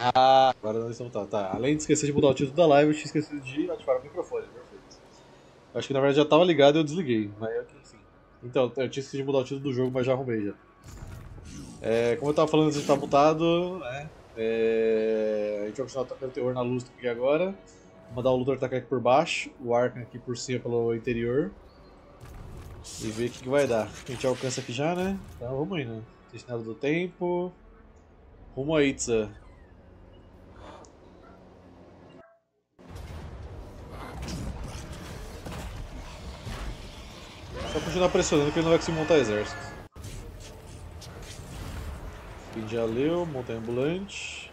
Ah, agora não estão. Tá. Além de esquecer de mudar o título da live, eu tinha esquecido de ativar o microfone, perfeito. Acho que na verdade já estava ligado e eu desliguei, mas enfim. Então, eu tinha esquecido de mudar o título do jogo, mas já arrumei já. É, como eu estava falando, a gente tá mutado, né? A gente vai continuar tacando terror na luz aqui agora. Mandar o Luthor atacar aqui por baixo, o Arkhan aqui por cima pelo interior. E ver o que vai dar. A gente alcança aqui já, né? Então vamos aí, né? Destinado do tempo. Rumo a Itza. Só continuar pressionando que ele não vai conseguir montar exército. Fim de aleu, montanha ambulante.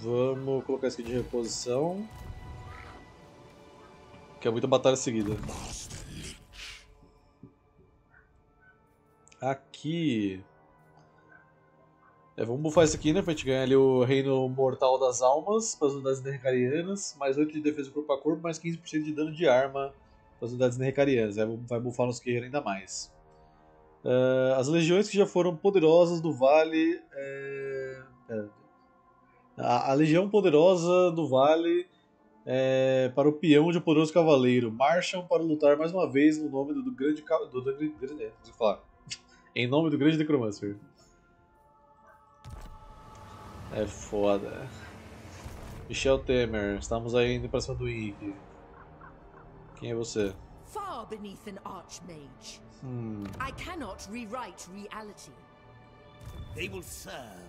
Vamos colocar isso aqui de reposição. Que é muita batalha seguida. Aqui. É, vamos bufar isso aqui, né? Pra gente ganhar ali o Reino Mortal das Almas para as unidades nerrecarianas. Mais 8 de defesa corpo a corpo, mais 15% de dano de arma para as unidades nerrecarianas. É, vai bufar nosso guerreiro ainda mais. As legiões que já foram poderosas do Vale. A legião poderosa do Vale. Para o peão de um poderoso cavaleiro, marcham para lutar mais uma vez no nome do grande em nome do grande necromancer. É foda. Michel Temer, estamos aí indo para cima do Ig. Quem é você? Far beneath an archmage. I cannot rewrite reality. They will serve.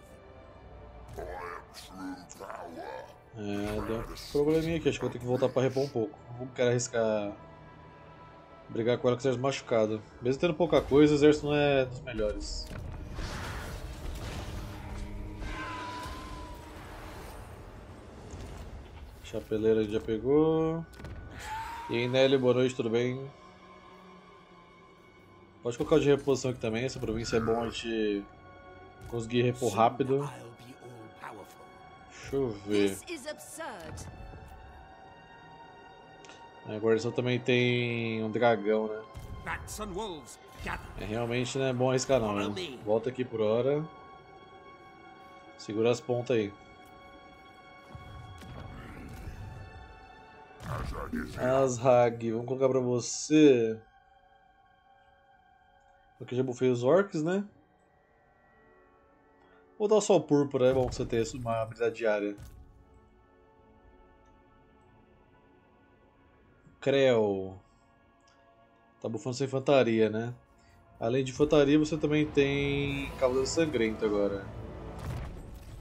Deu um probleminha aqui, acho que vou ter que voltar pra repor um pouco. Não quero arriscar brigar com ela com o exército machucado. Mesmo tendo pouca coisa, o exército não é dos melhores. Chapeleira a gente já pegou. E aí, Nelly, boa noite, tudo bem? Pode colocar o de reposição aqui também, essa província é bom a gente conseguir repor rápido. Deixa eu ver. A guarnição também tem um dragão, né? Realmente não é bom arriscar não, né? Volta aqui por hora. Segura as pontas aí. Azhag, vamos colocar pra você. Aqui já bufei os orcs, né? Vou dar só o púrpura, é bom você ter uma habilidade diária. Kreol. Tá bufando sem infantaria, né? Além de infantaria, você também tem Cavaleiro Sangrento agora.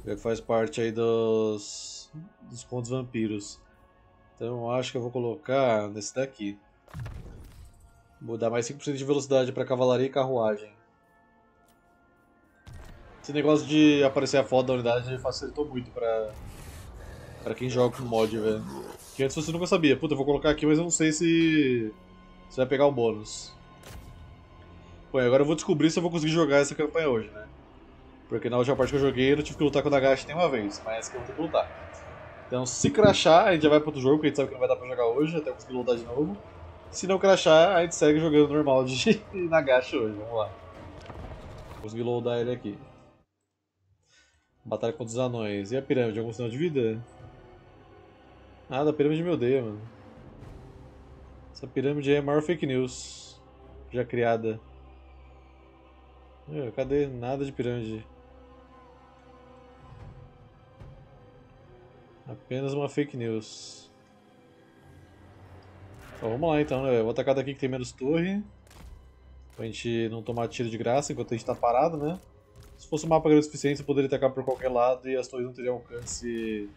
Que faz parte aí dos pontos vampiros. Então eu acho que eu vou colocar nesse daqui. Vou dar mais 5% de velocidade para cavalaria e carruagem. Esse negócio de aparecer a foto da unidade facilitou muito pra quem joga com mod, velho. Que antes você nunca sabia. Puta, eu vou colocar aqui, mas eu não sei se vai pegar o bônus. Pô, agora eu vou descobrir se eu vou conseguir jogar essa campanha hoje, né? Porque na última parte que eu joguei eu não tive que lutar com o Nagash nenhuma vez, mas que eu vou ter que lutar. Então se crashar, a gente já vai pro outro jogo, porque a gente sabe que não vai dar pra jogar hoje, até eu conseguir lutar de novo. Se não crashar, a gente segue jogando normal de Nagash hoje, vamos lá. Consegui loadar ele aqui. Batalha contra os anões. E a pirâmide? Algum sinal de vida? Nada, a pirâmide me odeia, mano. Essa pirâmide aí é a maior fake news já criada. Cadê? Nada de pirâmide. Apenas uma fake news. Então, vamos lá então, né? Vou atacar daqui que tem menos torre. Pra gente não tomar tiro de graça enquanto a gente tá parado, né? Se fosse um mapa grande o suficiente, você poderia atacar por qualquer lado e as torres não teriam alcance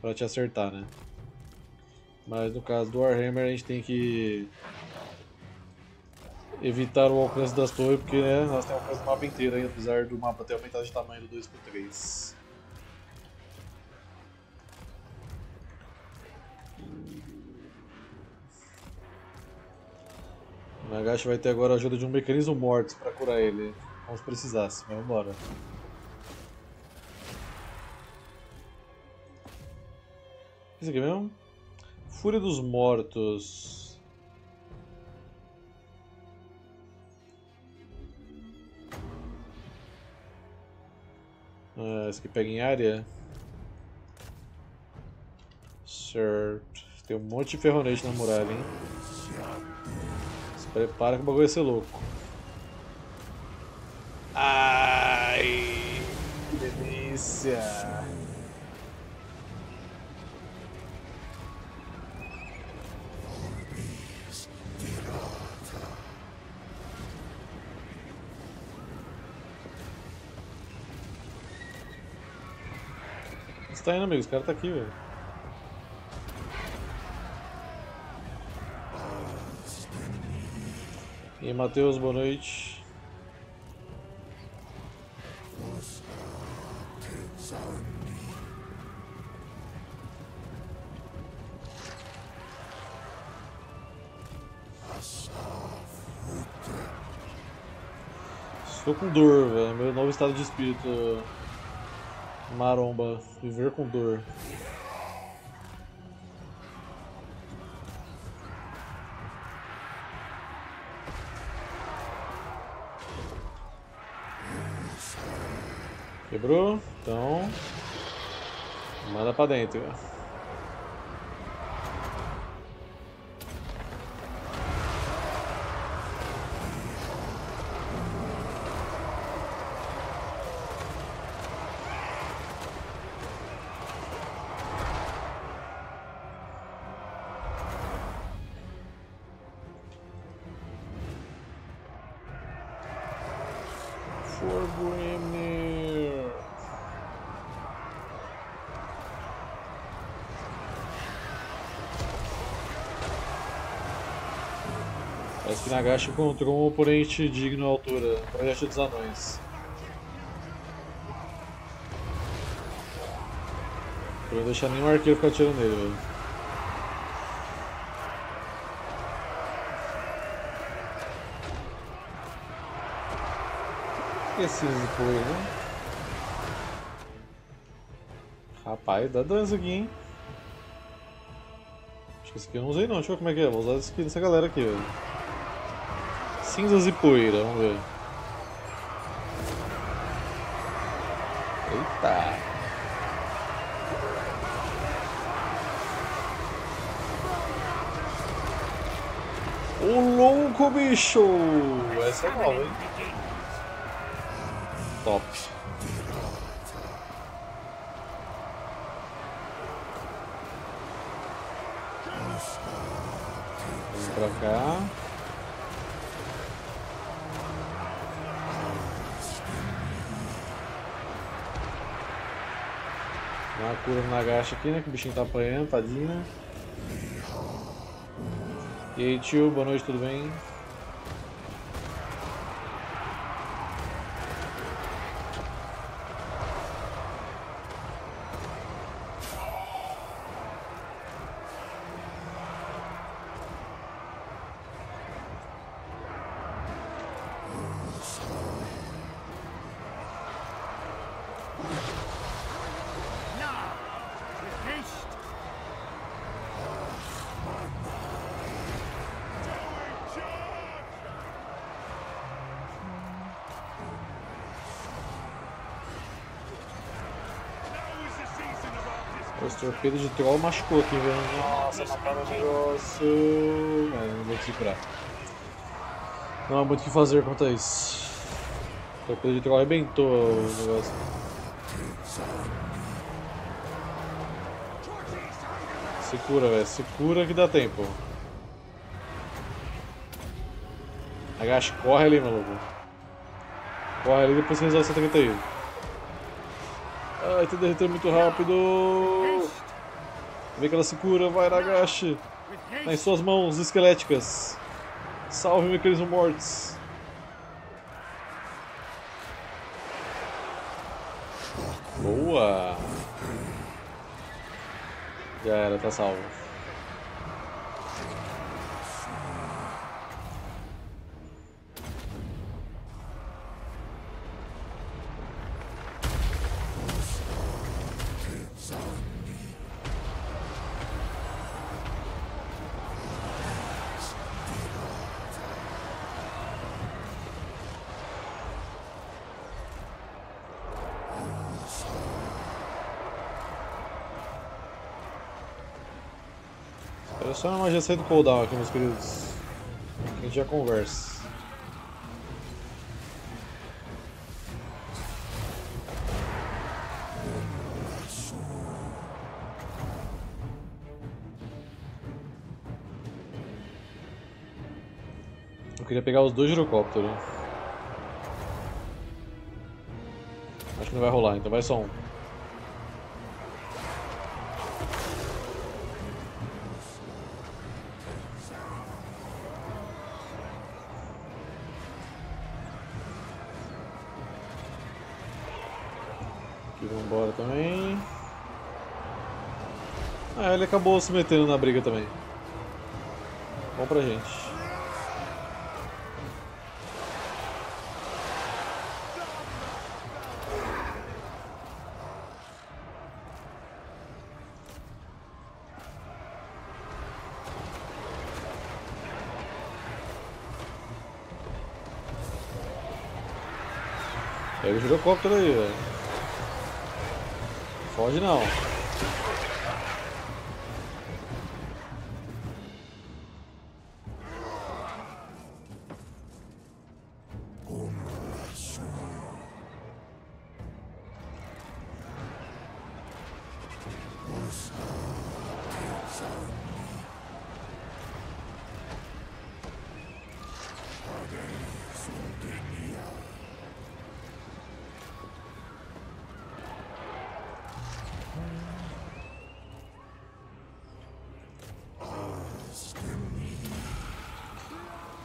pra te acertar, né? Mas no caso do Warhammer, a gente tem que evitar o alcance das torres, porque né, elas têm alcance do mapa inteiro, hein? Apesar do mapa ter aumentado de tamanho do 2x3. O Nagash vai ter agora a ajuda de um mecanismo morto pra curar ele. Vamos precisar, mas vamos embora. Isso aqui mesmo? Fúria dos Mortos. Ah, esse aqui pega em área. Certo. Tem um monte de ferronete na muralha, hein? Se prepara que o bagulho vai ser louco. Ai! Que delícia! Onde está indo, amigo? Os caras estão aqui, velho. E aí, Matheus, boa noite. Estou com dor, velho. Meu novo estado de espírito. Maromba, viver com dor. Quebrou? Então... manda pra dentro. Parece que Nagash encontrou um oponente digno à altura, projeto dos anões. Pra não deixar nenhum arqueiro ficar atirando nele, velho. Esqueci de pôr, né? Rapaz, dá dano isso aqui, hein? Acho que esse aqui eu não usei não, deixa eu ver como é que é, vou usar esse aqui nessa galera aqui, velho. Cinzas e poeira, vamos ver. Eita! O louco, bicho! Essa é nova, hein? Top! Vamos pra cá. Uma cura no Nagash aqui, né? Que o bichinho tá apanhando, tadinho, né? E aí, tio, boa noite, tudo bem? Esse torpedo de troll machucou aqui, velho. Nossa, mataram o negócio. É, não vou te curar. Não há muito o que fazer quanto a isso. O torpedo de troll arrebentou o negócio. Se cura, velho. Se cura que dá tempo. Agacha, corre ali, maluco. Corre ali e depois resolve essa treta aí. Ai, tá derretendo muito rápido. Vê que ela se cura, vai, Nagash. Nas suas mãos esqueléticas. Salve, mecanismo mortos. Boa. Já era, tá salvo. Eu só não já saí do cooldown aqui, meus queridos. A gente já conversa. Eu queria pegar os dois girocópteros. Acho que não vai rolar, então vai só um. Também. Ah, ele acabou se metendo na briga também. Bom pra gente. Pega o girocóptero aí, velho. Pode não.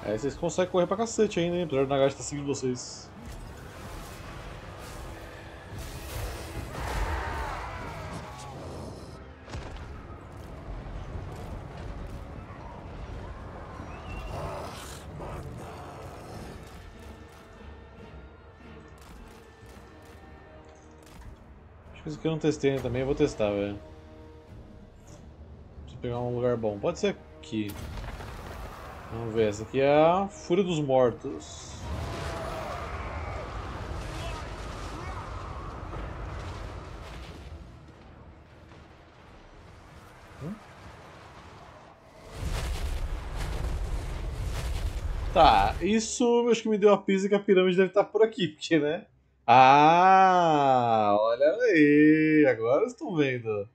É, vocês conseguem correr pra cacete ainda, hein? Apesar do Nagash tá seguindo vocês. Acho que isso aqui eu não testei ainda também, eu vou testar, velho. Preciso pegar um lugar bom. Pode ser aqui. Vamos ver, essa aqui é a Fúria dos Mortos. Tá, isso acho que me deu a pista que a pirâmide deve estar por aqui, porque, né? Ah, olha aí, agora estão vendo.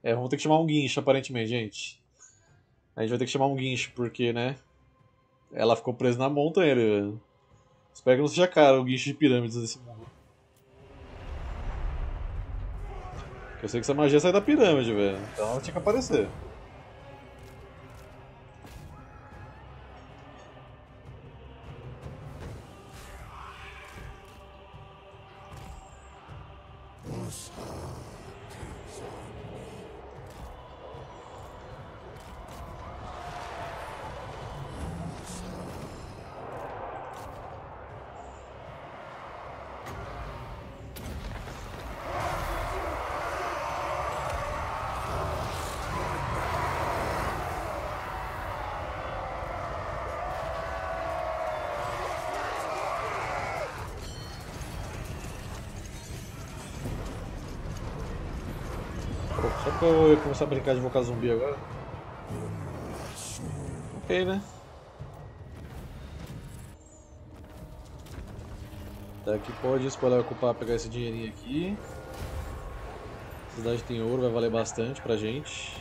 É, vamos ter que chamar um guincho aparentemente, gente. A gente vai ter que chamar um guincho, porque, né? Ela ficou presa na montanha, velho. Espero que não seja caro o guincho de pirâmides desse mundo. Eu sei que essa magia sai da pirâmide, velho. Então ela tinha que aparecer. Eu ia começar a brincar de invocar zumbi agora. Ok, né? Tá, aqui pode escolher ocupar, pegar esse dinheirinho aqui. A cidade tem ouro, vai valer bastante pra gente.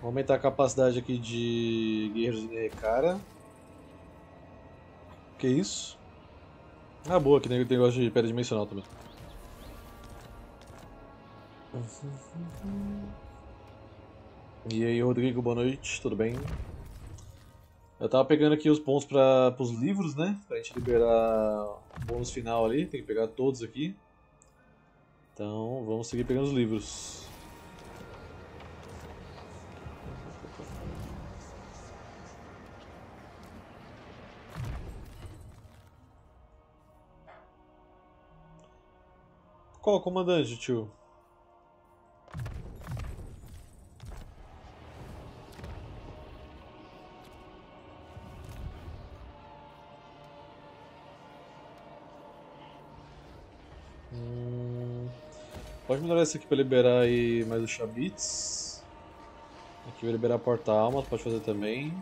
Vou aumentar a capacidade aqui de guerreiros de recara. Que isso? Ah, boa, que tem negócio de pedra dimensional também. E aí, Rodrigo, boa noite, tudo bem? Eu tava pegando aqui os pontos para os livros, né? Pra gente liberar o bônus final ali, tem que pegar todos aqui. Então vamos seguir pegando os livros. Qual o comandante, tio? Pode melhorar esse aqui para liberar aí mais os Shabits. Aqui Aqui vai liberar porta-almas, pode fazer também.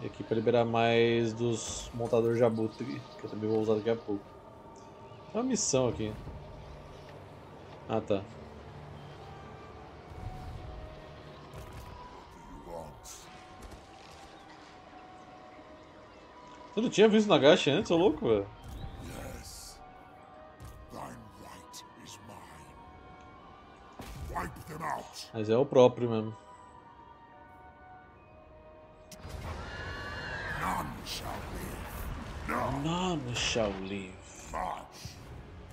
E aqui para liberar mais dos montadores de abutre, que eu também vou usar daqui a pouco. Tem uma missão aqui. Ah, tá. Você não tinha visto Nagash antes, ô louco, velho? Mas é o próprio mesmo. None shall live. March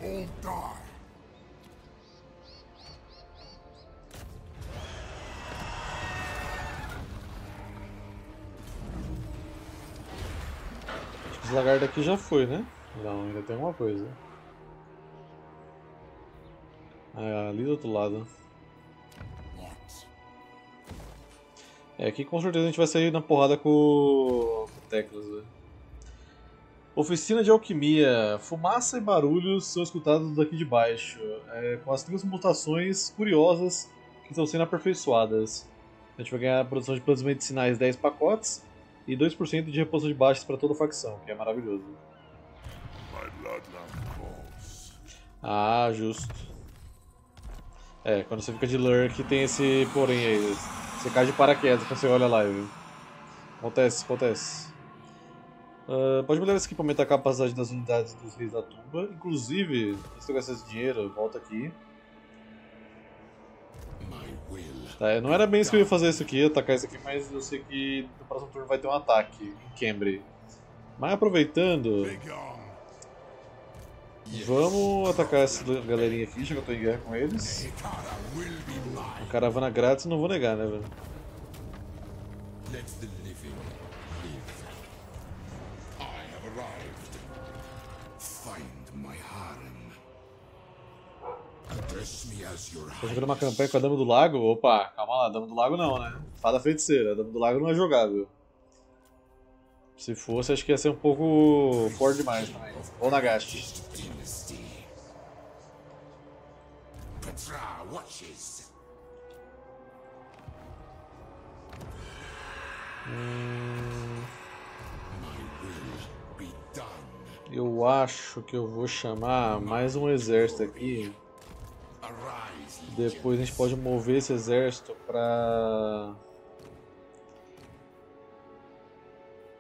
or die. Acho que esse lagarto aqui já foi, né? Não, ainda tem alguma coisa. Ah, ali do outro lado. É, aqui com certeza a gente vai sair na porrada com Teclas, velho. Oficina de alquimia. Fumaça e barulhos são escutados daqui de baixo, com as transmutações curiosas que estão sendo aperfeiçoadas. A gente vai ganhar a produção de plantas medicinais 10 pacotes e 2% de reposição de baixas para toda a facção, que é maravilhoso. Ah, justo. É, quando você fica de lurk tem esse porém aí. Você cai de paraquedas quando você olha a live. Acontece, acontece. Pode melhorar esse aqui para aumentar a capacidade das unidades dos reis da tumba. Inclusive, se eu gastar esse dinheiro, volta aqui. Tá, não era bem isso que eu ia fazer isso aqui, atacar isso aqui, mas eu sei que no próximo turno vai ter um ataque em Cambrai. Mas aproveitando, vamos atacar essa galerinha aqui, já que eu tô em guerra com eles. Uma caravana grátis, não vou negar, né, velho? Tô jogando uma campanha com a Dama do Lago? Opa, calma lá, Dama do Lago não, né? Fada feiticeira, a Dama do Lago não é jogável. Se fosse, acho que ia ser um pouco forte demais também. Ou Nagash. Eu acho que eu vou chamar mais um exército aqui. Depois a gente pode mover esse exército pra...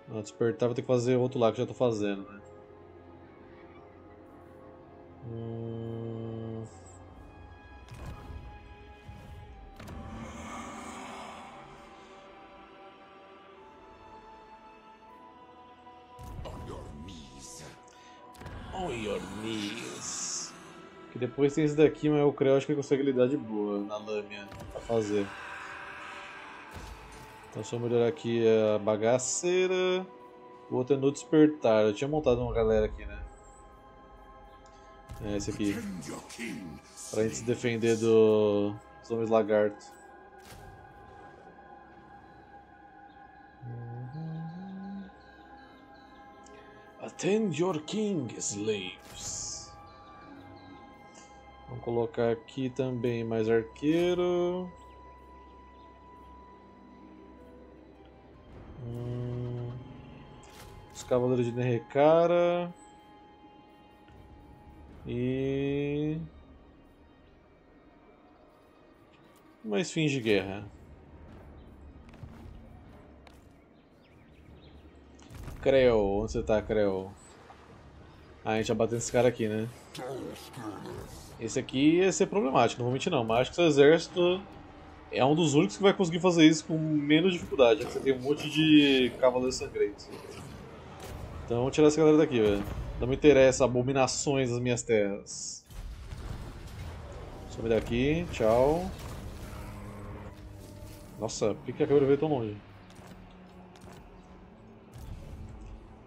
Não, despertar vou ter que fazer outro lá que eu já tô fazendo, né? On your knees. Que depois tem esse daqui, mas o Kreol acho que consegue lidar de boa na lâmina pra fazer. Então só melhorar aqui a bagaceira. O outro é no despertar. Eu tinha montado uma galera aqui, né? É esse aqui. Pra gente se defender dos homens lagarto. Attend your king, slaves. Vamos colocar aqui também mais arqueiro. Os cavaleiros de Neferata. E... mais fins de guerra. Kreol, onde você tá, Kreol? Ah, a gente tá batendo esse cara aqui, né? Esse aqui ia ser problemático, não vou mentir não, mas acho que seu exército... é um dos únicos que vai conseguir fazer isso com menos dificuldade, já que você tem um monte de cavaleiros sangrentos. Então vamos tirar essa galera daqui, velho. Não me interessa abominações das minhas terras. Some daqui, tchau. Nossa, por que a câmera veio tão longe?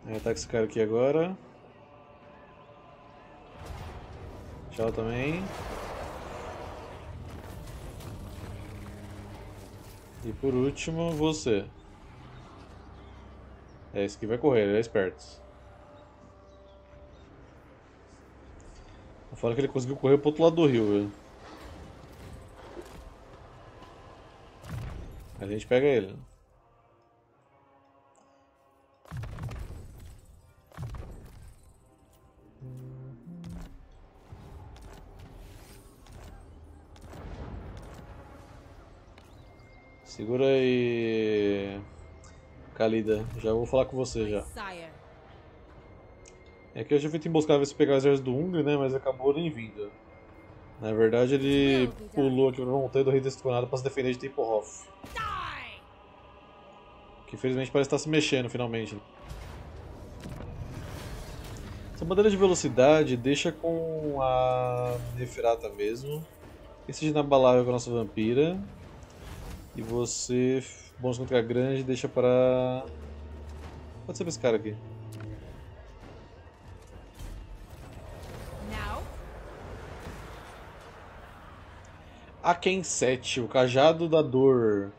É, ataca esse cara aqui agora. Tchau também. E por último, você. É, esse aqui vai correr, ele é esperto. Fora que ele conseguiu correr pro outro lado do rio, velho. A gente pega ele. Segura aí, Kalida. Já vou falar com você já. É que eu já fui te emboscar ver se pegar o exército do Hungry, né? Mas acabou nem vindo. Na verdade, ele pulou aqui pra montanha do Rei Desconado para se defender de Tempohoff. Que felizmente parece estar se mexendo finalmente. Essa bandeira de velocidade deixa com a Neferata mesmo. Que seja inabalável com a nossa vampira. E você, bônus contra grande, deixa para... Pode ser pra esse cara aqui. Akhenset, o cajado da dor.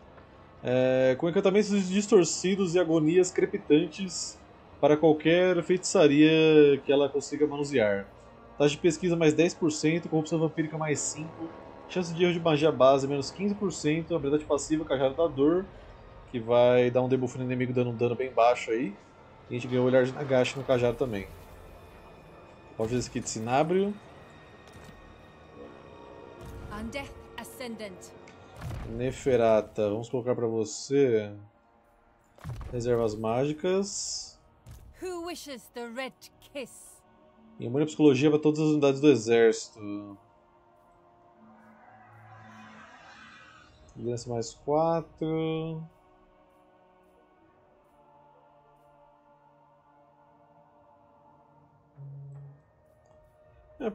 Com encantamentos distorcidos e agonias crepitantes para qualquer feitiçaria que ela consiga manusear. Taxa de pesquisa mais 10%, corrupção vampírica mais 5%, chance de erro de magia base menos 15%, habilidade passiva, cajado da dor, que vai dar um debuff no inimigo dando um dano bem baixo aí. E a gente ganhou o olhar de Nagash no cajado também. Pode fazer esse aqui de Sinábrio. Neferata, vamos colocar pra você reservas mágicas. E uma psicologia para todas as unidades do exército. Liderança mais 4.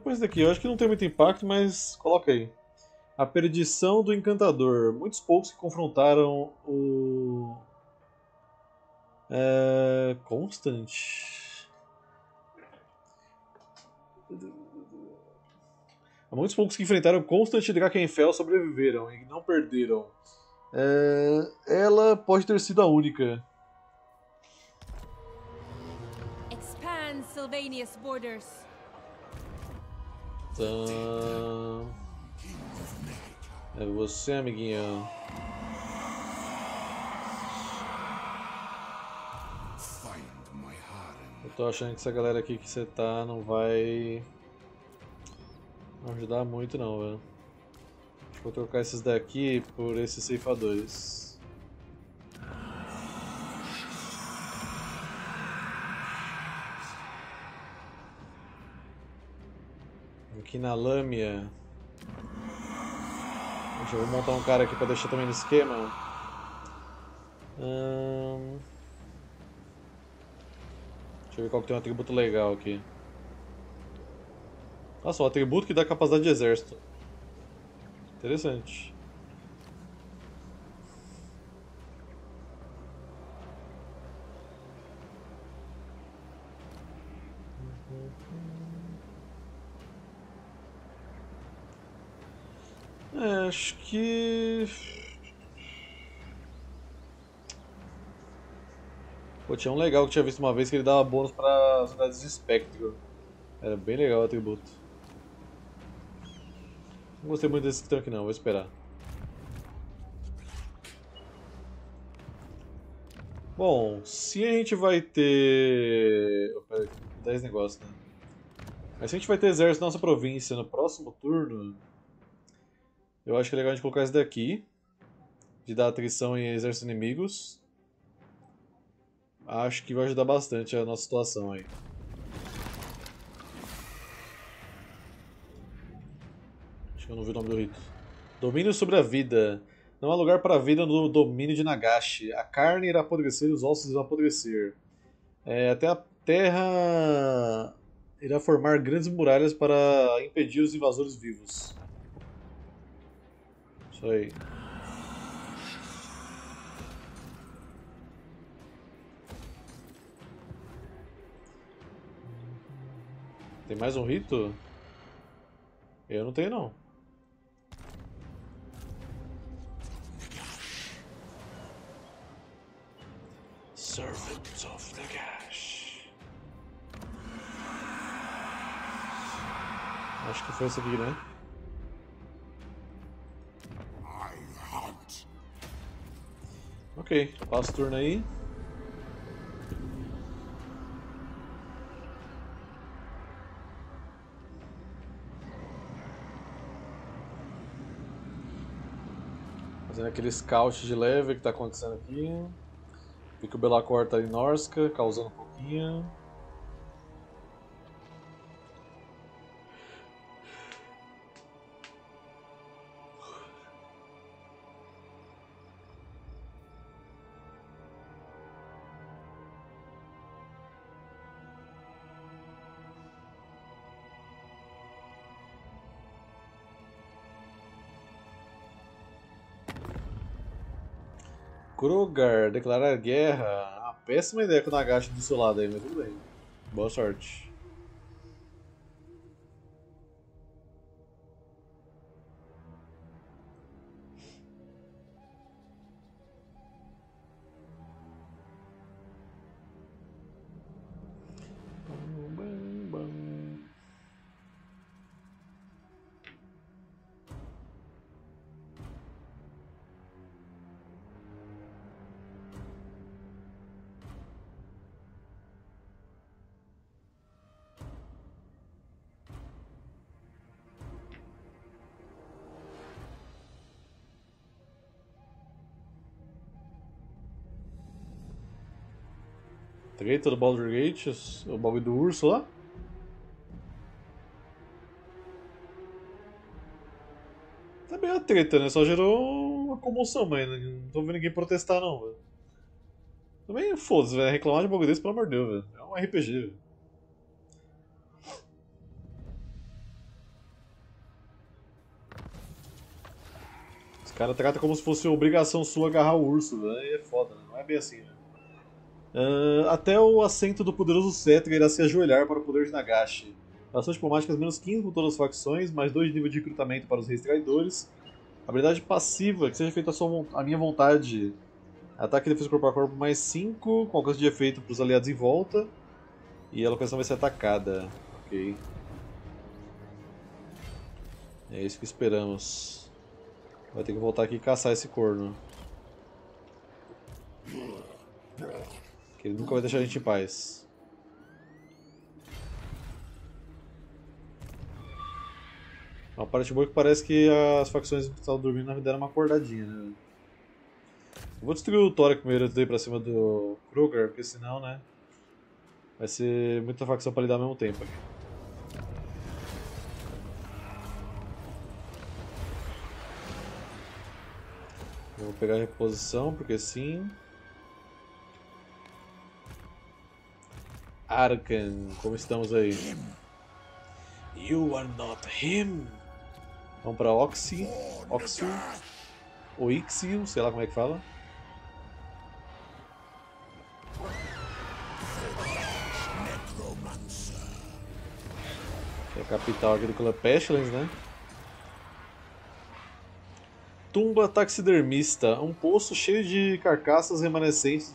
Põe isso daqui, eu acho que não tem muito impacto, mas coloca aí. A perdição do encantador. Muitos poucos que confrontaram o... Constant. Há muitos poucos que enfrentaram Constant e Drakenfell sobreviveram e não perderam. Ela pode ter sido a única. Expand Sylvania's borders. Tá... É você, amiguinho. Eu tô achando que essa galera aqui que você tá não vai ajudar muito não, velho. Vou trocar esses daqui por esses ceifadores. Aqui na Lâmia. Eu vou montar um cara aqui pra deixar também no esquema. Deixa eu ver qual que tem um atributo legal aqui. Nossa, um atributo que dá capacidade de exército. Interessante. Acho que... Pô, tinha um legal que eu tinha visto uma vez que ele dava bônus para as unidades de espectro. Era bem legal o atributo. Não gostei muito desse que estão aqui não, vou esperar. Bom, se a gente vai ter... Pera aí, 10 negócios, né? Mas se a gente vai ter exército na nossa província no próximo turno... Eu acho que é legal a gente colocar esse daqui, de dar atrição em exércitos inimigos. Acho que vai ajudar bastante a nossa situação aí. Acho que eu não vi o nome do rito. Domínio sobre a vida. Não há lugar para a vida no domínio de Nagash. A carne irá apodrecer e os ossos irão apodrecer. Até a terra irá formar grandes muralhas para impedir os invasores vivos. Aí. Tem mais um rito? Eu não tenho não. Servants of Nagash. Acho que foi esse aqui, né? Ok, passa o turno aí. Fazendo aquele scout de leve que tá acontecendo aqui. Vi que o Belacor tá em Norska, causando um pouquinho. Kruger, declarar guerra. Uma péssima ideia com o Nagash do seu lado aí, mas tudo bem. Boa sorte. Gate do Baldur Gate, o bagulho do urso lá. Tá bem a treta, né? Só gerou uma comoção, mas não tô vendo ninguém protestar não, velho. Também foda-se, velho. Reclamar de um bagulho desse, pelo amor de Deus, velho. É um RPG, velho. Os caras tratam como se fosse obrigação sua agarrar o urso, velho. E é foda, né? Não é bem assim, velho. Até o assento do poderoso Cetra irá se ajoelhar para o poder de Nagash. Ações diplomáticas menos 15 com todas as facções, mais 2 de nível de recrutamento para os reis traidores. Habilidade passiva, que seja feita à minha vontade. Ataque e defesa corpo a corpo mais 5, com alcance de efeito para os aliados em volta. E a locação vai ser atacada. Ok. É isso que esperamos. Vai ter que voltar aqui e caçar esse corno. Ele nunca vai deixar a gente em paz. Uma parte boa que parece que as facções que estavam dormindo deram uma acordadinha, né? Eu vou destruir o Thorek primeiro antes de ir pra cima do Kruger, porque senão, né? Vai ser muita facção pra lidar ao mesmo tempo aqui. Eu vou pegar a reposição, porque sim. Arkhan, como estamos aí? You are not him. Vamos pra Oxy, Oxy, Oixio, sei lá como é que fala. Que é a capital aqui do clã Pestlands, né? Tumba taxidermista, um poço cheio de carcaças remanescentes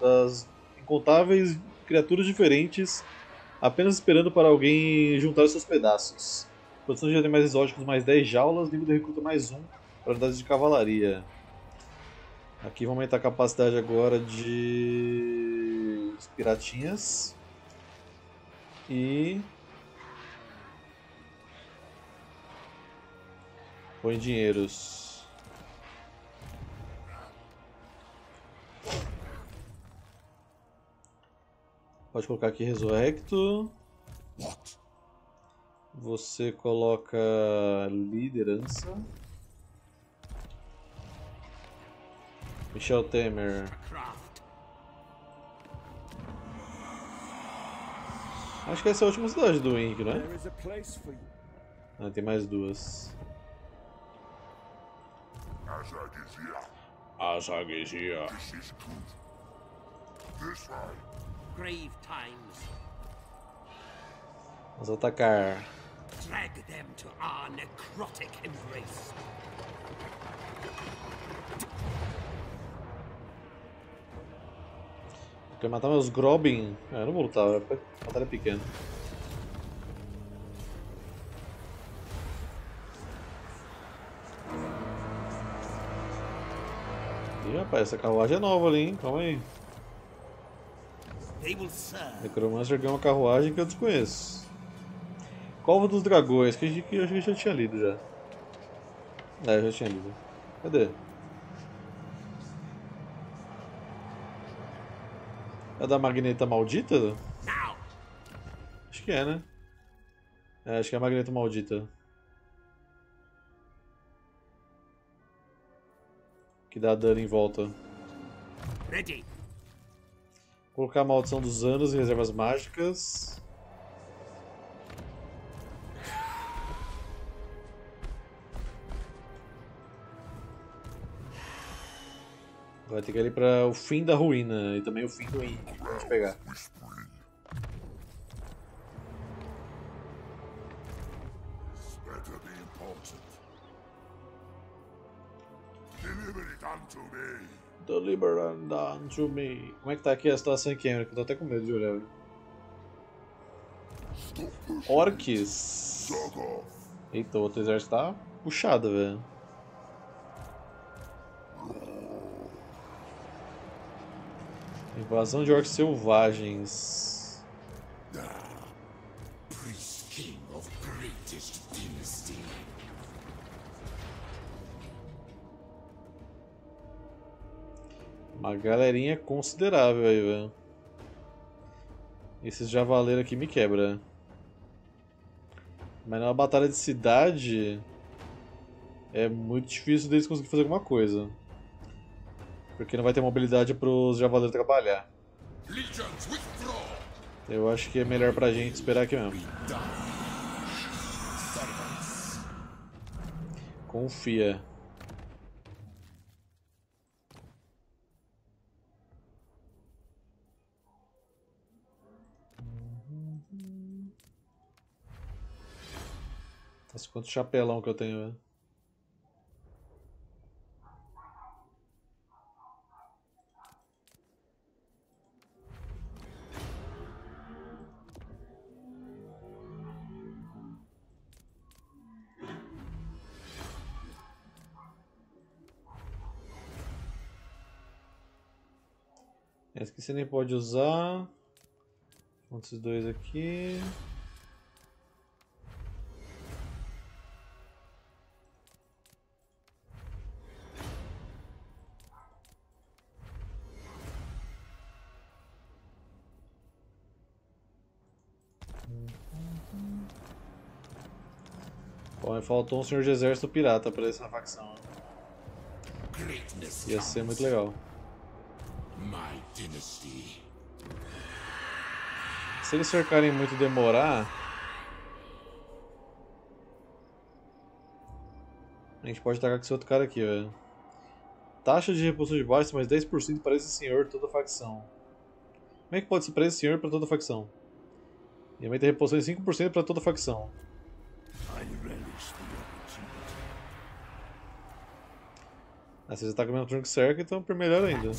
das incontáveis criaturas diferentes, apenas esperando para alguém juntar os seus pedaços. Produção de animais exóticos mais 10 jaulas, nível de recruta mais 1 para unidades de cavalaria. Aqui vamos aumentar a capacidade agora de... os piratinhas. E... põe dinheiros. Pode colocar aqui Resurrecto. Você coloca liderança. Michel Temer. Acho que essa é a última cidade do Wink, né? Ah, tem mais duas. Asagizia. Grave times. Vamos atacar. Drag them to our necrotic embrace. Quer matar meus Grobin? Ah, eu não vou lutar, a batalha é pequena. Ih, rapaz, essa carruagem é nova ali, hein? Calma aí. Necromancer ganhou uma carruagem que eu desconheço. Cova dos Dragões, que eu acho que já tinha lido já. É, eu já tinha lido. Cadê? É da Magneta Maldita? Acho que é, né? É, acho que é a Magneta Maldita. Que dá dano em volta. Ready. Colocar a maldição dos anos em reservas mágicas. Vai ter que ir ali para o fim da ruína e também o fim do índio pra gente pegar. Deliver and unto me. Como é que tá aqui a situação em Cameron? Que eu tô até com medo de olhar. Orques. Eita, o outro exército tá puxado, velho. Invasão de orcs selvagens. Uma galerinha considerável aí, velho. Esses javaleiros aqui me quebram. Mas numa batalha de cidade é muito difícil deles conseguir fazer alguma coisa. Porque não vai ter mobilidade para os javaleiros trabalhar. Eu acho que é melhor pra gente esperar aqui mesmo. Confia. Nossa, quanto chapelão que eu tenho, velho. Esse aqui você nem pode usar. Um desses dois aqui. Bom, faltou um senhor de exército pirata para essa facção. Ia ser muito legal. Se eles cercarem muito e demorar, a gente pode tacar com esse outro cara aqui, velho. Taxa de repulsão de baixo, mais 10% para esse senhor toda facção. Como é que pode ser para esse senhor para toda facção? E aumenta a repulsão em 5% para toda facção. Ah, vocês atacam o mesmo turno que cerca, então é melhor ainda.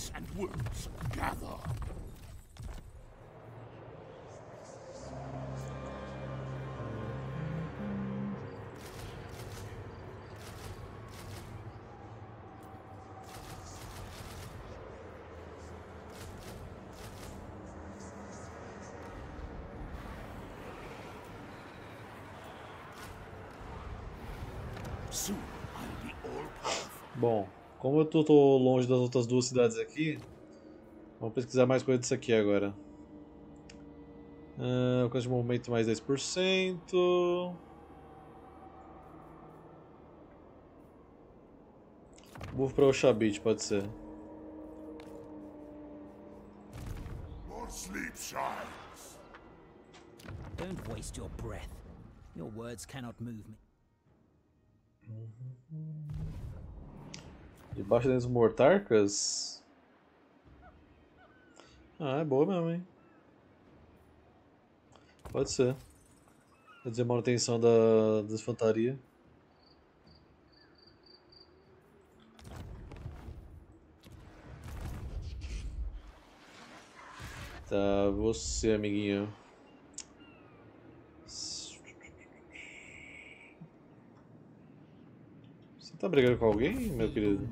Bom. Como eu tô longe das outras duas cidades aqui, vamos pesquisar mais coisa disso aqui agora. Alcance de movimento mais 10%. Move para o Shabit, pode ser. More sleep shines. Don't waste your breath. Your words cannot move me. Debaixo dos mortarcas? Ah, é boa mesmo, hein? Pode ser. Quer dizer, manutenção da infantaria. Tá, você, amiguinho. Você tá brigando com alguém, meu querido?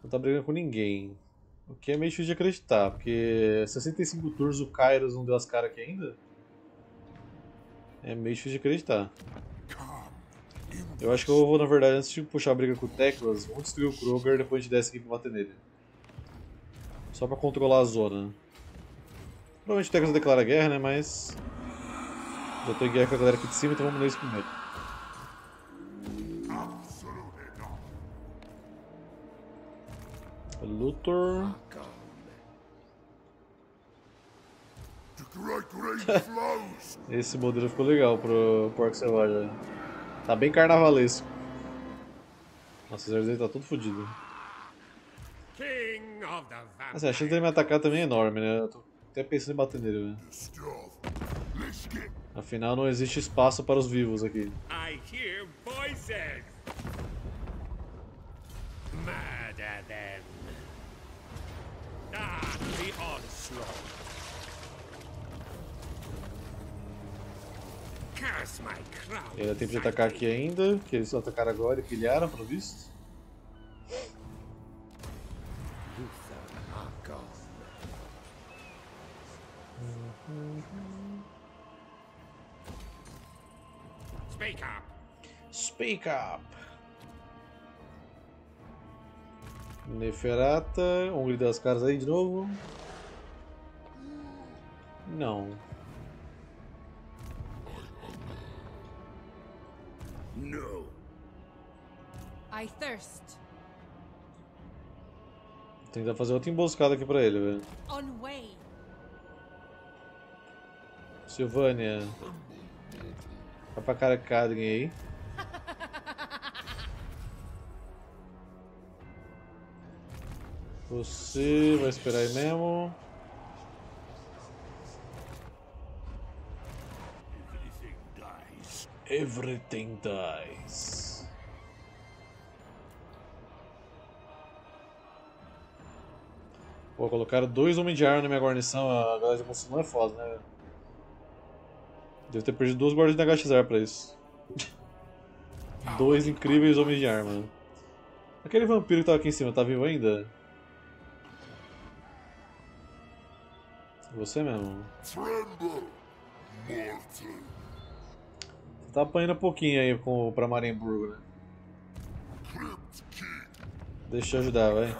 Não tá brigando com ninguém. O que é meio difícil de acreditar, porque 65 turnos o Kairos não deu as caras aqui ainda? É meio difícil de acreditar. Eu acho que eu vou, na verdade, antes de puxar a briga com o Teclas, vamos destruir o Kroger e depois a gente desce aqui pra bater nele. Só pra controlar a zona. Provavelmente o Teclas declara guerra, né, mas... já tô em guerra com a galera aqui de cima, então vamos ler isso primeiro. Luthor... Esse modelo ficou legal pro Porco Selvagem. Tá bem carnavalesco. Nossa, o exército tá todo fodido. Assim, a chance dele me atacar também é enorme, né? Eu tô até pensando em bater nele, né? Afinal, não existe espaço para os vivos aqui. Ele dá tempo de atacar aqui ainda, que eles atacaram agora e pilharam, pelo visto. Speak up! Speak up! Neferata, Hungria das Caras aí de novo. Não. Não. I thirst. Tentar fazer outra emboscada aqui pra ele, velho. Sylvania. Vai pra Karkicadrin aí. Você vai esperar aí mesmo. Everything dies. Pô, colocaram 2 homens de arma na minha guarnição. A galera de construção é foda, né? Devo ter perdido 2 guardas de Nagash pra isso. 2 incríveis homens de arma. Aquele vampiro que tava aqui em cima, tá vivo ainda? Você mesmo. Tá apanhando um pouquinho aí pra Maremburgo, né? Deixa eu ajudar, vai.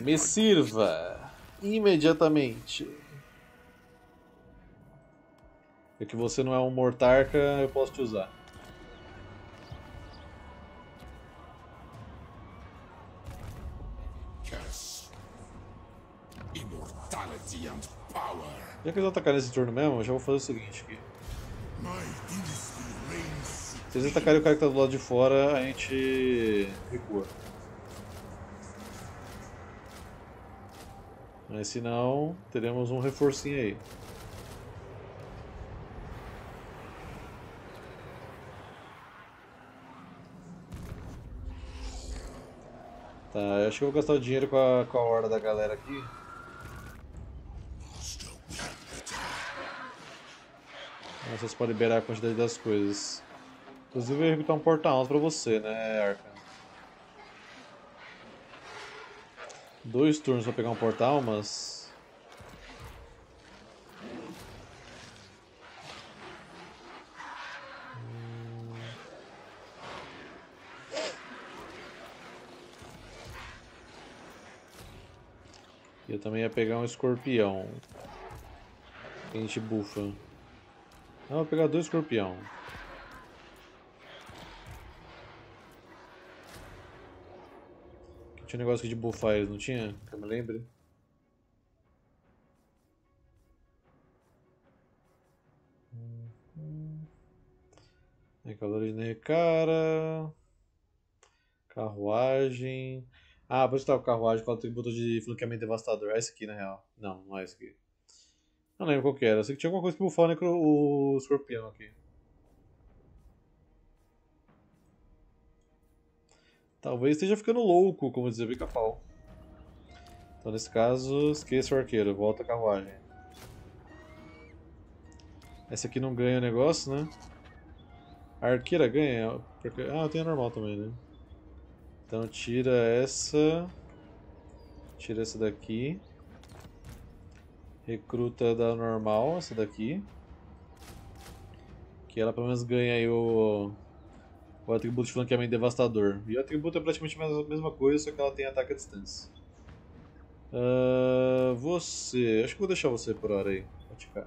Me sirva! Imediatamente! É que você não é um mortarca, eu posso te usar. Já que eles vão atacar nesse turno mesmo, eu já vou fazer o seguinte aqui. Se eles atacarem o cara que tá do lado de fora, a gente recua. Mas se não, teremos um reforcinho aí. Tá, eu acho que eu vou gastar o dinheiro com a horda da galera aqui. Vocês podem liberar a quantidade das coisas. Inclusive, eu vou recrutar um porta-alvo pra você, né, Arkhan? 2 turnos pra pegar um porta-almas. E eu também ia pegar um escorpião. A gente bufa. Não, vou pegar 2 escorpião. Tinha um negócio aqui de buffar eles, não tinha? Que eu me lembre. Calores de cara. Carruagem. Ah, por isso tá o carruagem com o atributo de flanqueamento devastador. É esse aqui, na real. Não, não é esse aqui. Não lembro qual que era, eu sei que tinha alguma coisa que bufava o escorpião aqui. Talvez esteja ficando louco, como dizia o pica-pau. Então nesse caso, esqueça o arqueiro, volta a carruagem. Essa aqui não ganha o negócio, né? A arqueira ganha? Ah, tem a normal também, né? Então tira essa. Tira essa daqui. Recruta da normal, essa daqui. Que ela pelo menos ganha aí o atributo de flanqueamento devastador. E o atributo é praticamente a mesma coisa, só que ela tem ataque à distância. Você... acho que vou deixar você por hora aí, praticar.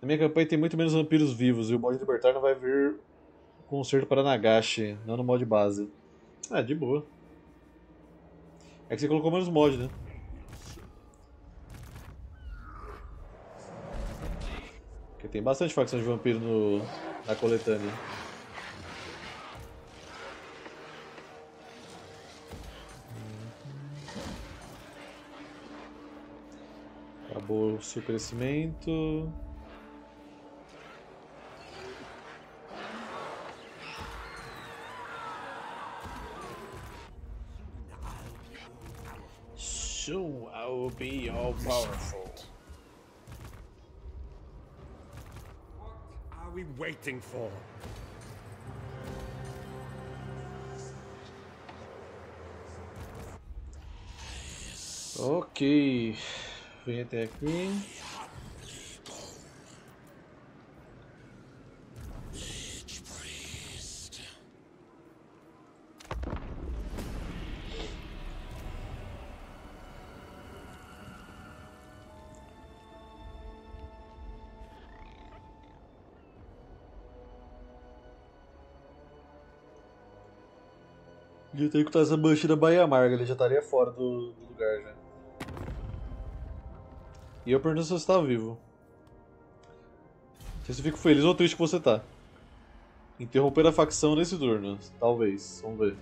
Na minha campanha tem muito menos vampiros vivos e o mod libertário vai vir com conserto para Nagash, não no mod base. Ah, de boa. É que você colocou menos mod, né? Porque tem bastante facção de vampiro na coletânea. Acabou o seu crescimento. Soon I will be all powerful. What are we waiting for? Ok, vem até aqui. Eu tenho que estar essa banshee da Baía Amarga, ele já estaria fora do lugar já. E eu pergunto se você está vivo. Se eu fico feliz ou triste que você tá. Interromper a facção nesse turno, talvez, vamos ver.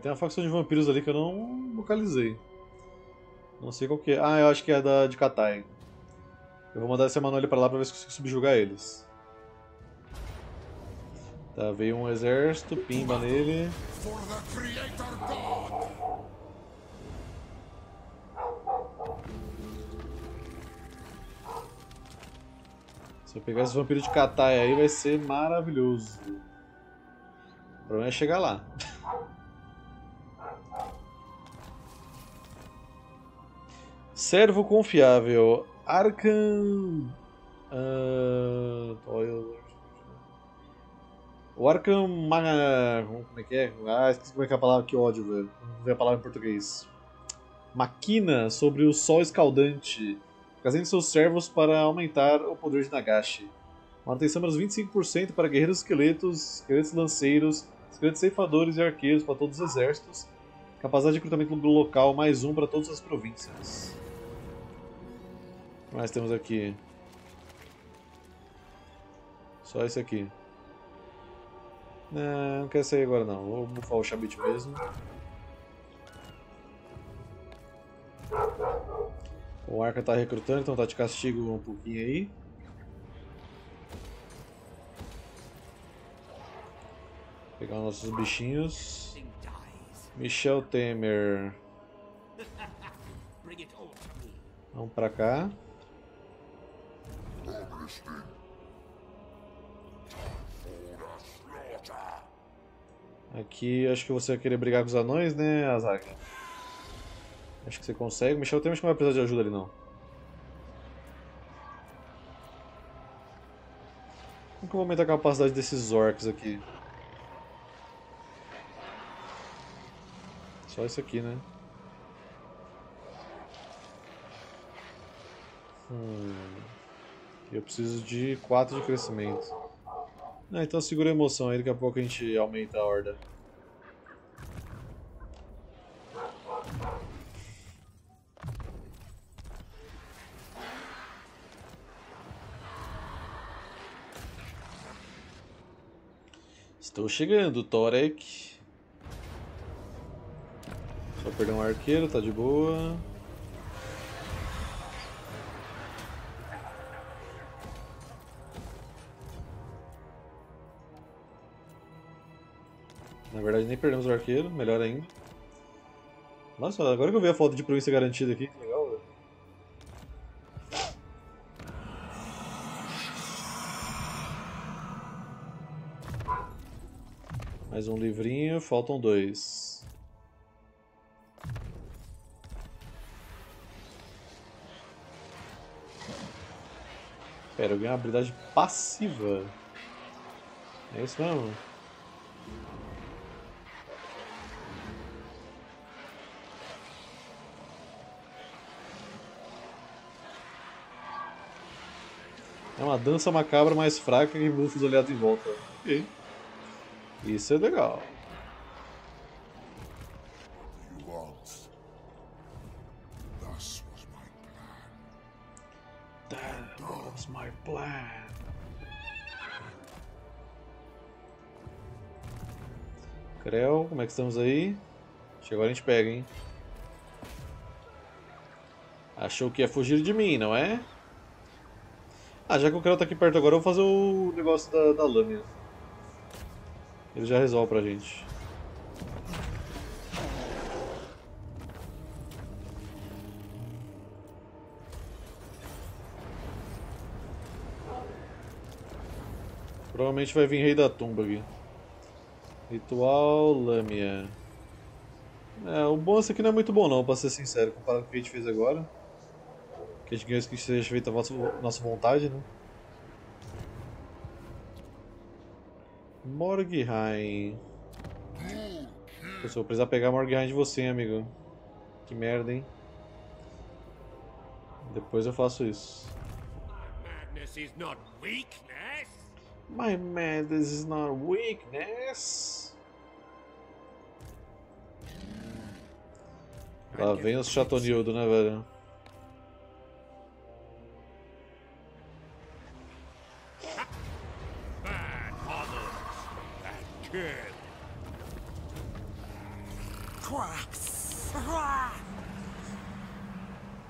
Tem uma facção de vampiros ali que eu não localizei. Não sei qual que é. Ah, eu acho que é da de Katai. Eu vou mandar esse Emanuel pra lá pra ver se consigo subjugar eles. Tá, veio um exército, pimba nele. Se eu pegar esse vampiro de Katai aí vai ser maravilhoso. O problema é chegar lá. Servo confiável, Arkhan... O Arkhan... Como é que é? Ah, esqueci como é que é a palavra, que ódio, velho. Não sei a palavra em português. Maquina sobre o sol escaldante, trazendo seus servos para aumentar o poder de Nagash. Manutenção menos 25% para guerreiros esqueletos, esqueletos lanceiros, esqueletos ceifadores e arqueiros para todos os exércitos. Capacidade de recrutamento local mais 1 para todas as províncias. Mas temos aqui só esse aqui. Não quero sair agora não, vou bufar o Chabit mesmo. O Arca tá recrutando, então tá de castigo um pouquinho aí. Vou pegar os nossos bichinhos. Michel Temer. Vamos pra cá. Aqui acho que você vai querer brigar com os anões, né, Azag? Acho que você consegue. Michel Temer acho que não vai precisar de ajuda ali não. Como que eu vou aumentar a capacidade desses orcs aqui? Só isso aqui, né? Eu preciso de 4 de crescimento. Ah, então segura a emoção aí, daqui a pouco a gente aumenta a horda. Estou chegando, Thorek. Só perder um arqueiro, tá de boa. Na verdade nem perdemos o arqueiro, melhor ainda. Nossa, agora que eu vi a foto de província garantida aqui, que legal, velho. Mais um livrinho, faltam 2. Pera, eu ganhei uma habilidade passiva. É isso mesmo? É uma dança macabra mais fraca que bufa os olhados em volta. Ok. Isso é legal. That was my plan. Kreol, como é que estamos aí? Chegou, a gente pega, hein? Achou que ia fugir de mim, não é? Ah, já que o Kreol tá aqui perto agora, eu vou fazer o negócio da lâmina. Ele já resolve pra gente. Provavelmente vai vir Rei da Tumba aqui. Ritual Lâmia. É, o bom esse aqui não é muito bom não, pra ser sincero, comparado com o que a gente fez agora. Que a gente ganhou que seja feita a nossa vontade, né? Morghain. Eu vou precisar pegar Morghain de você, hein, amigo. Que merda, hein? Depois eu faço isso. My madness is not weakness. Lá vem os chatonildos, né, velho?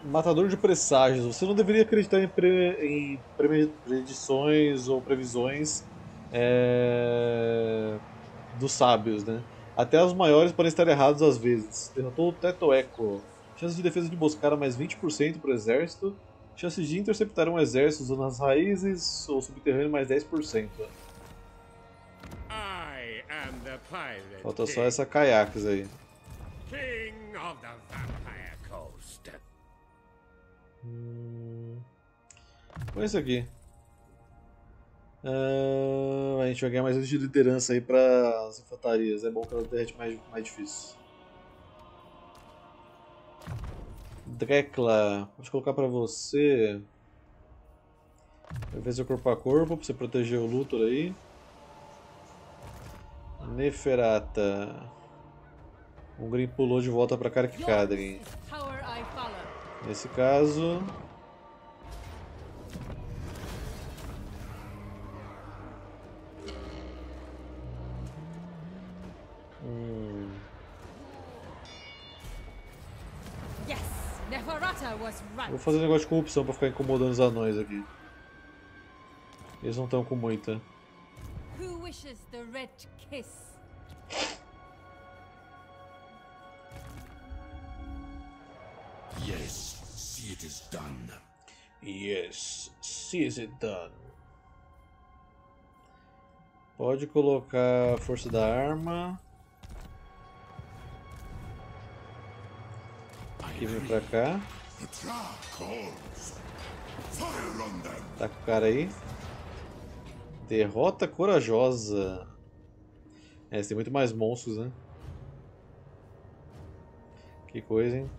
Matador de presságios. Você não deveria acreditar em predições ou previsões dos sábios, né? Até os maiores podem estar errados às vezes. Derrotou o Tetoeco. Chance de defesa de emboscada mais 20% para o exército. Chance de interceptar um exército usando as raízes ou subterrâneo mais 10%. Falta só essa caiaques aí. King of the Vampire Coast. Põe isso aqui. A gente vai ganhar mais 1 de liderança aí para as infantarias. É bom que ela derrete mais difícil. Drekla, vou colocar para você. Vai ver seu corpo a corpo para você proteger o Luthor aí. Neferata. O Grim pulou de volta para Karkicadrin. Nesse caso... Vou fazer um negócio de corrupção para ficar incomodando os anões aqui. Eles não estão com muita. Who wishes the red kiss? Yes, see it is done. Yes, see it is done. Pode colocar a força da arma. Aqui vem pra cá. Tá com o cara aí. Derrota corajosa. É, tem muito mais monstros, né? Que coisa, hein?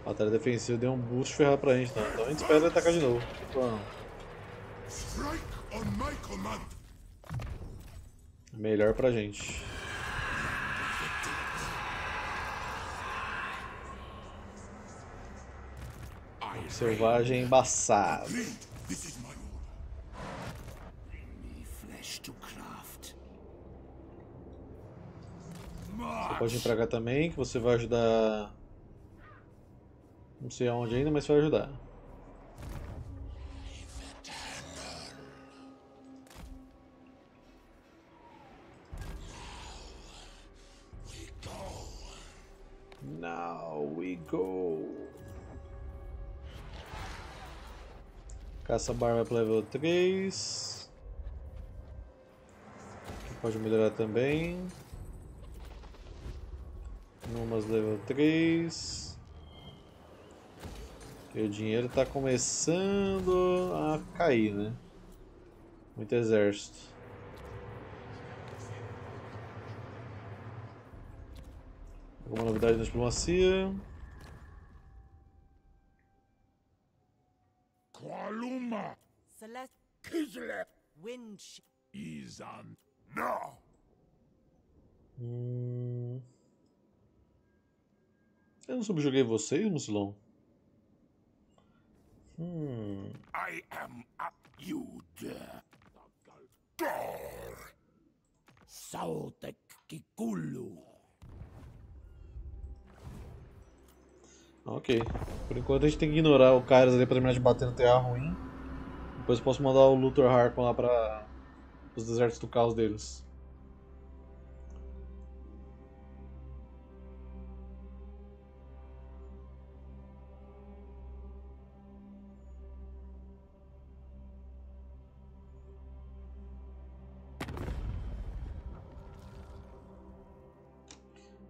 A batalha defensiva deu um boost ferrado pra gente, não. Então a gente espera ele atacar de novo. Então, melhor pra gente. Selvagem embaçado. Você pode entregar também, que você vai ajudar. Não sei aonde ainda, mas vai ajudar. Now we go. Caça barba para level 3. Aqui pode melhorar também. Numas level 3. E o dinheiro está começando a cair, né? Muito exército. Alguma novidade na diplomacia? Kualuma! Celeste! Kislev! Winch! Izan! Não! Eu não subjuguei vocês, Mucilão? I am up you there. Door! Sautek Kikulu! Ok, por enquanto a gente tem que ignorar o Kairos ali pra terminar de bater no TA ruim. Depois eu posso mandar o Luthor Harkon lá pra os desertos do caos deles.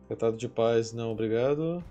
Tratado de paz, não, obrigado.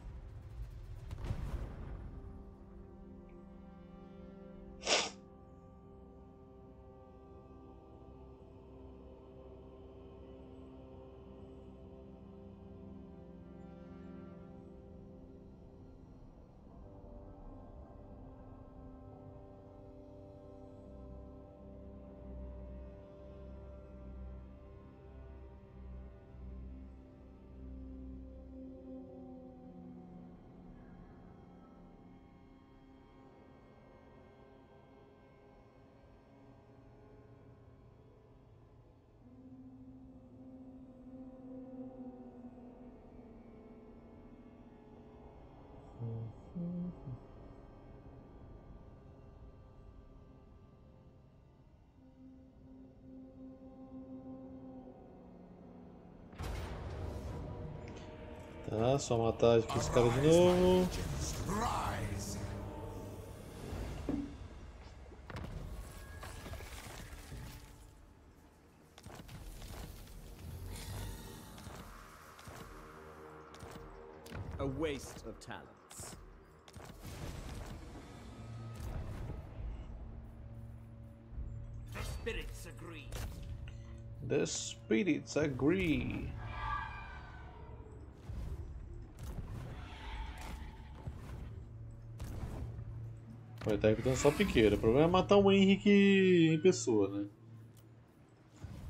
Tá, só matar aqui os caras de novo. A waste of talents. The spirits agree. The spirits agree. Vai estar dando só piqueira. O problema é matar o Henrique em pessoa, né?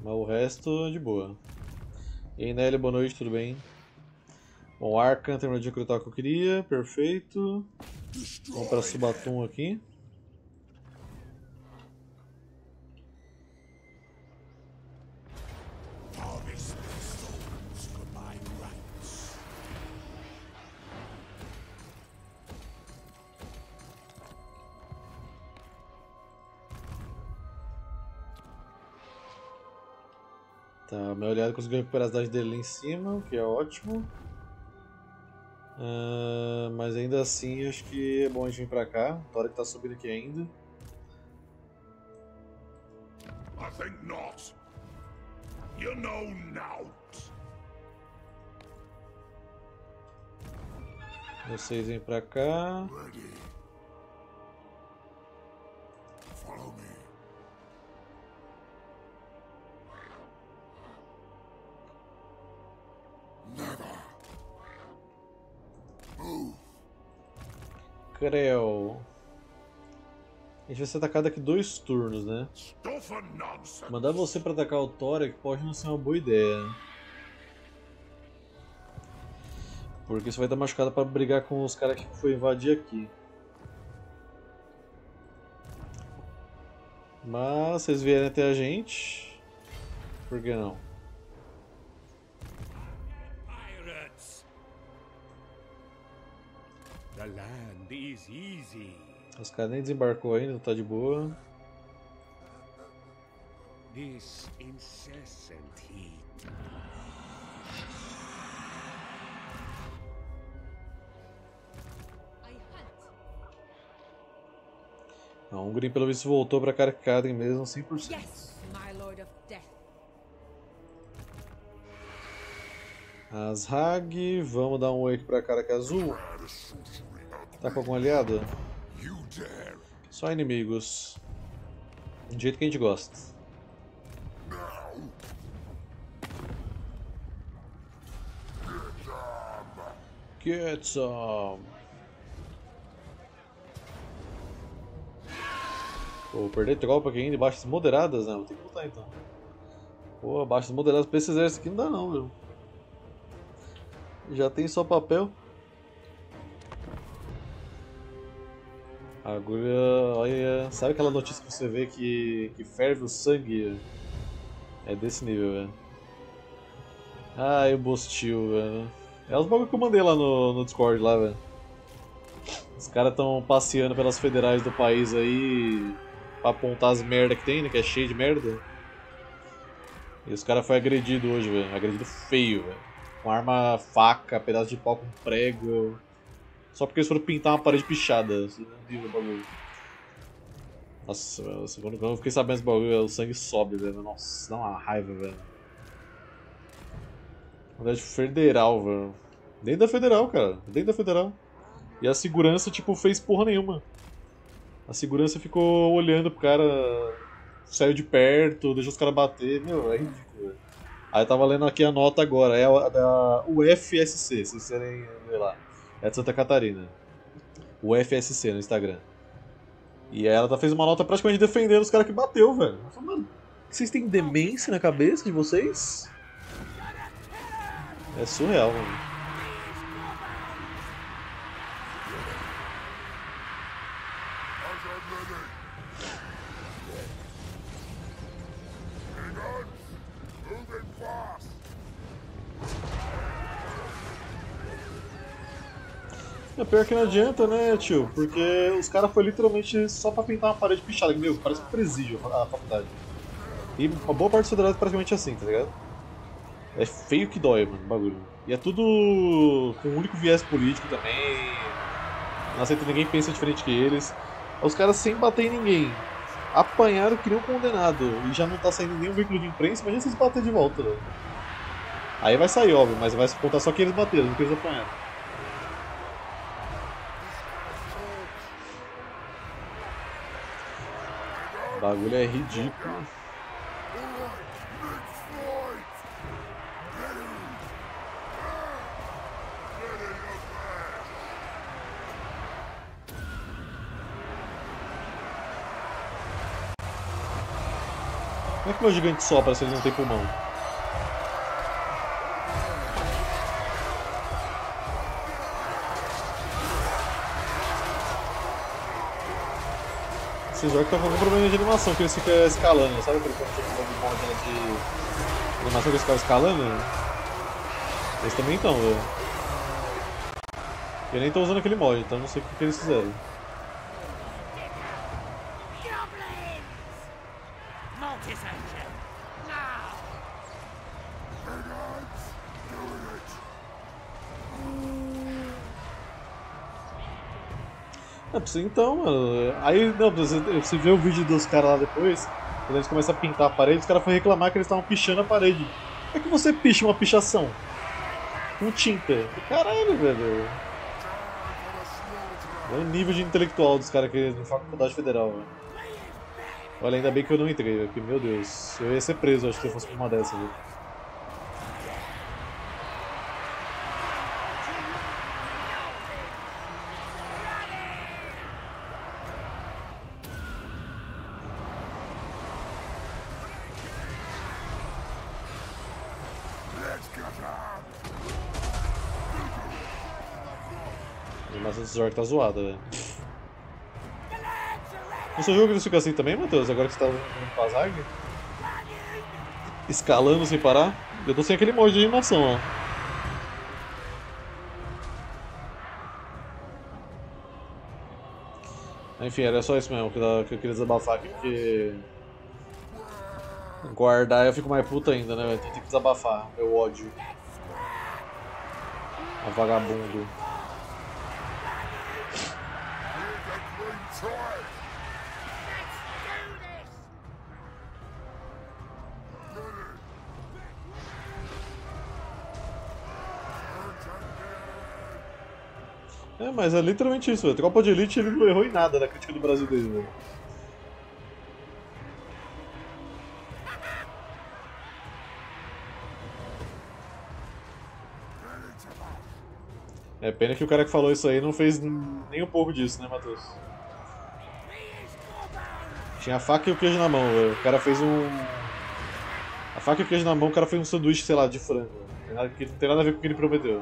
Mas o resto, de boa. E aí, Nelly, boa noite, tudo bem? Bom, Arkhan terminou de recrutar o que eu queria, perfeito. Vamos para Subatum aqui. Meu aliado conseguiu recuperar a cidade dele lá em cima, o que é ótimo. Mas ainda assim acho que é bom a gente vir pra cá. O Thorek tá subindo aqui ainda. I think not. You know now. Vocês vêm pra cá. Kreol. A gente vai ser atacado daqui 2 turnos, né? Mandar você pra atacar o Thorek pode não ser uma boa ideia. Porque você vai estar machucado pra brigar com os caras que foi invadir aqui. Mas vocês vierem até a gente, por que não? Os caras nem desembarcou ainda, tá de boa. A Hungria pelo visto voltou pra Karkicadrin mesmo, 100%. As Hag, vamos dar um oi aqui pra Caraca Azul. Tá com algum aliado? Só inimigos. Do jeito que a gente gosta. Get some! Vou perder tropa aqui ainda, baixas moderadas, né? Vou ter que voltar então. Pô, baixas moderadas pra esse exército aqui não dá não, meu. Já tem só papel. Agulha, olha... Sabe aquela notícia que você vê que ferve o sangue? É desse nível, velho. Ah, eu bostil, velho. É os bagulho que eu mandei lá no Discord, lá, velho. Os caras tão passeando pelas federais do país aí... Pra apontar as merda que tem, né? Que é cheio de merda. E os caras foram agredidos hoje, velho. Agredido feio, velho. Com arma, faca, pedaço de pau com prego. Só porque eles foram pintar uma parede pichada. Nossa, velho. Quando eu fiquei sabendo esse bagulho, o sangue sobe, velho. Nossa, dá uma raiva, velho. Verdade federal, velho. Dentro da federal, cara. Dentro da federal. E a segurança, tipo, fez porra nenhuma. A segurança ficou olhando pro cara, saiu de perto, deixou os caras bater, meu, é ridículo. Aí eu tava lendo aqui a nota agora, é a da UFSC, se vocês querem ver lá. É de Santa Catarina. UFSC no Instagram. E aí ela fez uma nota praticamente defendendo os caras que bateu, velho. Eu falei, mano, vocês têm demência na cabeça de vocês? É surreal, mano. É pior que não adianta, né, tio? Porque os caras foram literalmente só pra pintar uma parede pichada. Meu, parece um presídio a faculdade. E uma boa parte do federal é praticamente assim, tá ligado? É feio que dói, mano, o bagulho. E é tudo com um único viés político também. Não aceita ninguém pensa diferente que eles. Os caras sem bater em ninguém. Apanharam que nem um condenado. E já não tá saindo nenhum veículo de imprensa, imagina se eles baterem de volta, velho. Aí vai sair, óbvio, mas vai contar só que eles bateram, não que eles apanharam. O bagulho é ridículo. Como é que meu gigante sopra se eles não têm pulmão? Esse jogo tá com algum problema de animação, que eles ficam escalando, sabe? Aquele ponto de animação que eles ficam escalando? Eles também estão, velho. Eu nem tô usando aquele mod, então não sei o que eles fizeram. Então, mano, aí não, você vê o vídeo dos caras lá depois, quando eles começam a pintar a parede, os caras foram reclamar que eles estavam pichando a parede. Como é que você picha uma pichação? Com tinta. Caralho, velho. Olha o nível de intelectual dos caras que na faculdade federal, velho. Olha, ainda bem que eu não entrei, velho, porque, meu Deus, eu ia ser preso, acho que se eu fosse por uma dessas, velho. Nossa, esse Zork tá zoado, velho. Você viu que eles ficam assim também, Matheus? Agora que você tá no Pazag? Escalando sem parar? Eu tô sem aquele mod de animação, ó. Enfim, era só isso mesmo que eu queria desabafar aqui, porque... guardar eu fico mais puto ainda, né, velho? Tem que desabafar, meu ódio. A vagabundo. É, mas é literalmente isso, velho. Copa de Elite ele não errou em nada na crítica do Brasil dele, velho. É pena que o cara que falou isso aí não fez nem um pouco disso, né, Matheus? Tinha a faca e o queijo na mão, velho. O cara fez um... a faca e o queijo na mão, o cara fez um sanduíche, sei lá, de frango. Não tem nada a ver com o que ele prometeu.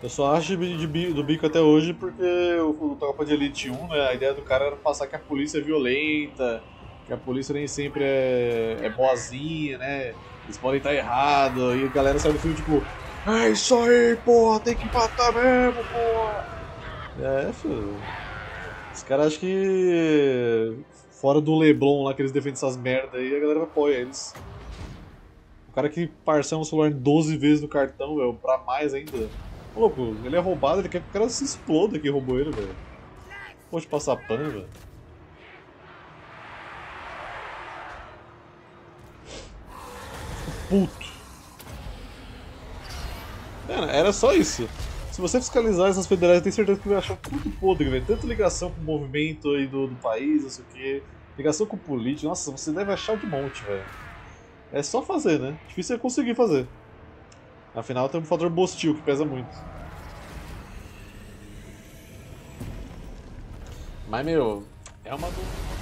Eu só acho do bico até hoje porque o Copa de Elite 1, né, a ideia do cara era passar que a polícia é violenta, que a polícia nem sempre é boazinha, né, eles podem estar errados, e a galera sai do filme tipo, é isso aí, porra, tem que matar mesmo, porra! É, filho. Os caras acham que fora do Leblon lá que eles defendem essas merda aí, a galera apoia eles. O cara que parcela o celular 12 vezes no cartão, velho, pra mais ainda. Louco, ele é roubado, ele quer que o cara se exploda que roubou ele, velho. Pode passar pano, velho. Puto. Mano, era só isso. Se você fiscalizar essas federais, eu tenho certeza que vai achar tudo podre, velho. Tanto ligação com o movimento aí do país, não sei o que. Ligação com o político, nossa, você deve achar de monte, velho. É só fazer, né? Difícil é conseguir fazer. Afinal, tem um fator bostil que pesa muito. Mas, meu, é uma dúvida.